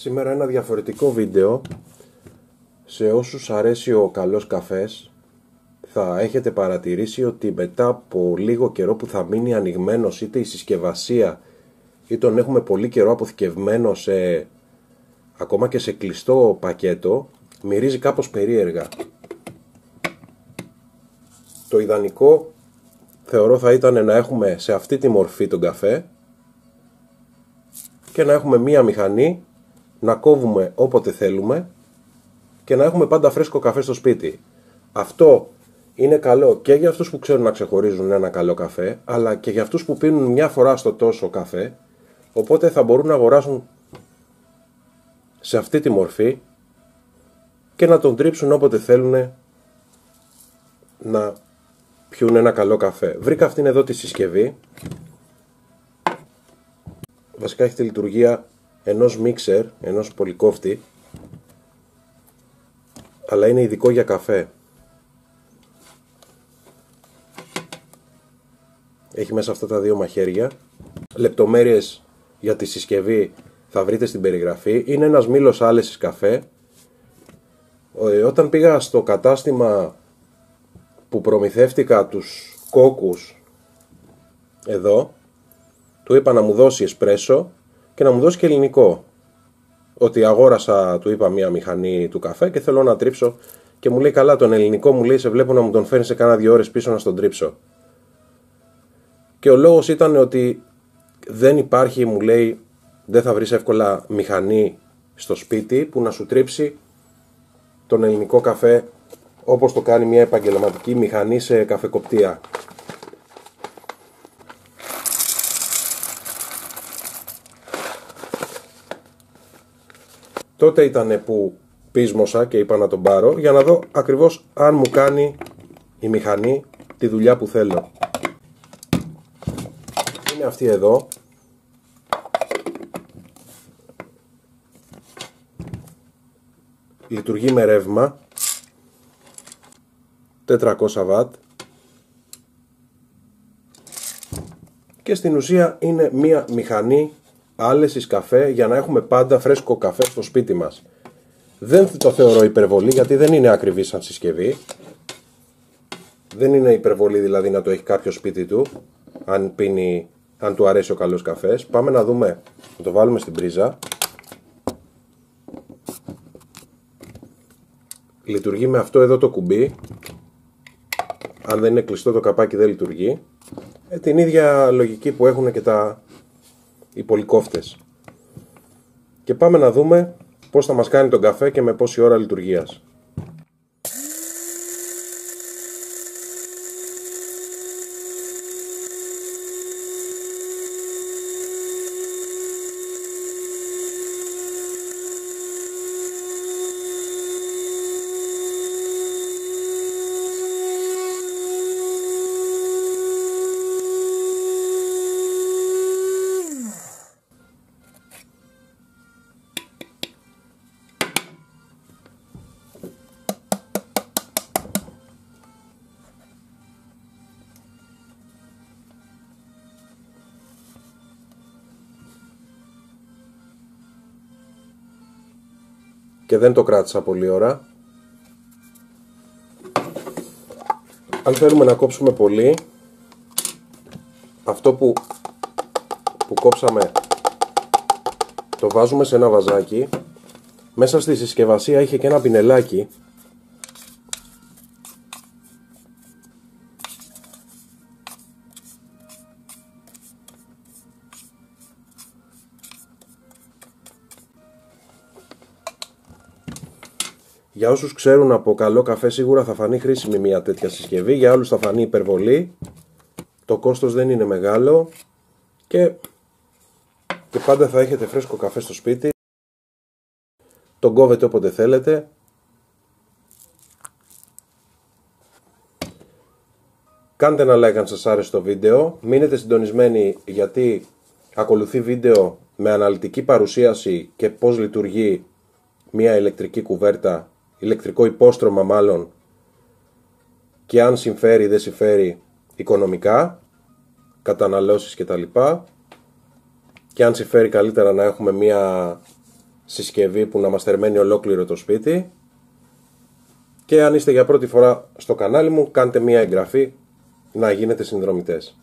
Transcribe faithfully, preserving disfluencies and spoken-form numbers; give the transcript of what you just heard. Σήμερα ένα διαφορετικό βίντεο. Σε όσους αρέσει ο καλός καφές θα έχετε παρατηρήσει ότι μετά από λίγο καιρό που θα μείνει ανοιγμένος είτε η συσκευασία ή τον έχουμε πολύ καιρό αποθηκευμένο σε, ακόμα και σε κλειστό πακέτο, μυρίζει κάπως περίεργα. Το ιδανικό θεωρώ θα ήταν να έχουμε σε αυτή τη μορφή τον καφέ και να έχουμε μία μηχανή να κόβουμε όποτε θέλουμε και να έχουμε πάντα φρέσκο καφέ στο σπίτι. Αυτό είναι καλό και για αυτούς που ξέρουν να ξεχωρίζουν ένα καλό καφέ, αλλά και για αυτούς που πίνουν μια φορά στο τόσο καφέ, οπότε θα μπορούν να αγοράσουν σε αυτή τη μορφή και να τον τρίψουν όποτε θέλουν να πιούν ένα καλό καφέ. Βρήκα αυτήν εδώ τη συσκευή. Βασικά έχει τη λειτουργία ενός μίξερ, ενός πολυκόφτη, αλλά είναι ειδικό για καφέ. Έχει μέσα αυτά τα δύο μαχαίρια. Λεπτομέρειες για τη συσκευή θα βρείτε στην περιγραφή. Είναι ένας μήλος άλεσης καφέ. Όταν πήγα στο κατάστημα που προμηθεύτηκα τους κόκκους εδώ, του είπα να μου δώσει εσπρέσο και να μου δώσει και ελληνικό. Ότι αγόρασα, του είπα, μία μηχανή του καφέ και θέλω να τρίψω. Και μου λέει, καλά, τον ελληνικό, μου λέει, σε βλέπω να μου τον φέρνει σε κάνα δύο ώρες πίσω να στον τρίψω. Και ο λόγος ήταν ότι δεν υπάρχει, μου λέει, δεν θα βρεις εύκολα μηχανή στο σπίτι που να σου τρίψει τον ελληνικό καφέ όπως το κάνει μια επαγγελματική μηχανή σε καφεκοπτία. Τότε ήταν που πείσμωσα και είπα να τον πάρω για να δω ακριβώς αν μου κάνει η μηχανή τη δουλειά που θέλω. Είναι αυτή εδώ. Λειτουργεί με ρεύμα τετρακόσια βατ και στην ουσία είναι μία μηχανή άλεσης καφέ για να έχουμε πάντα φρέσκο καφέ στο σπίτι μας. Δεν το θεωρώ υπερβολή, γιατί δεν είναι ακριβή σαν συσκευή. Δεν είναι υπερβολή δηλαδή να το έχει κάποιο σπίτι του, αν πίνει, αν του αρέσει ο καλός καφές. Πάμε να δούμε, να το βάλουμε στην πρίζα. Λειτουργεί με αυτό εδώ το κουμπί. Αν δεν είναι κλειστό το καπάκι δεν λειτουργεί. Ε, την ίδια λογική που έχουν και τα οι πολυκόφτες. Και πάμε να δούμε πώς θα μας κάνει τον καφέ και με πόση ώρα λειτουργίας. Και δεν το κράτησα πολλή ώρα. Αν θέλουμε να κόψουμε πολύ, αυτό που, που κόψαμε το βάζουμε σε ένα βαζάκι. Μέσα στη συσκευασία είχε και ένα πινελάκι. Για όσους ξέρουν από καλό καφέ σίγουρα θα φανεί χρήσιμη μια τέτοια συσκευή, για άλλους θα φανεί υπερβολή, το κόστος δεν είναι μεγάλο και, και πάντα θα έχετε φρέσκο καφέ στο σπίτι, τον κόβετε όποτε θέλετε. Κάντε ένα like αν σας άρεσε το βίντεο, μείνετε συντονισμένοι γιατί ακολουθεί βίντεο με αναλυτική παρουσίαση και πώς λειτουργεί μια ηλεκτρική κουβέρτα, ηλεκτρικό υπόστρωμα μάλλον, και αν συμφέρει ή δεν συμφέρει οικονομικά, καταναλώσεις κτλ. Και αν συμφέρει καλύτερα να έχουμε μια συσκευή που να μας θερμαίνει ολόκληρο το σπίτι. Και αν είστε για πρώτη φορά στο κανάλι μου, κάντε μια εγγραφή να γίνετε συνδρομητές.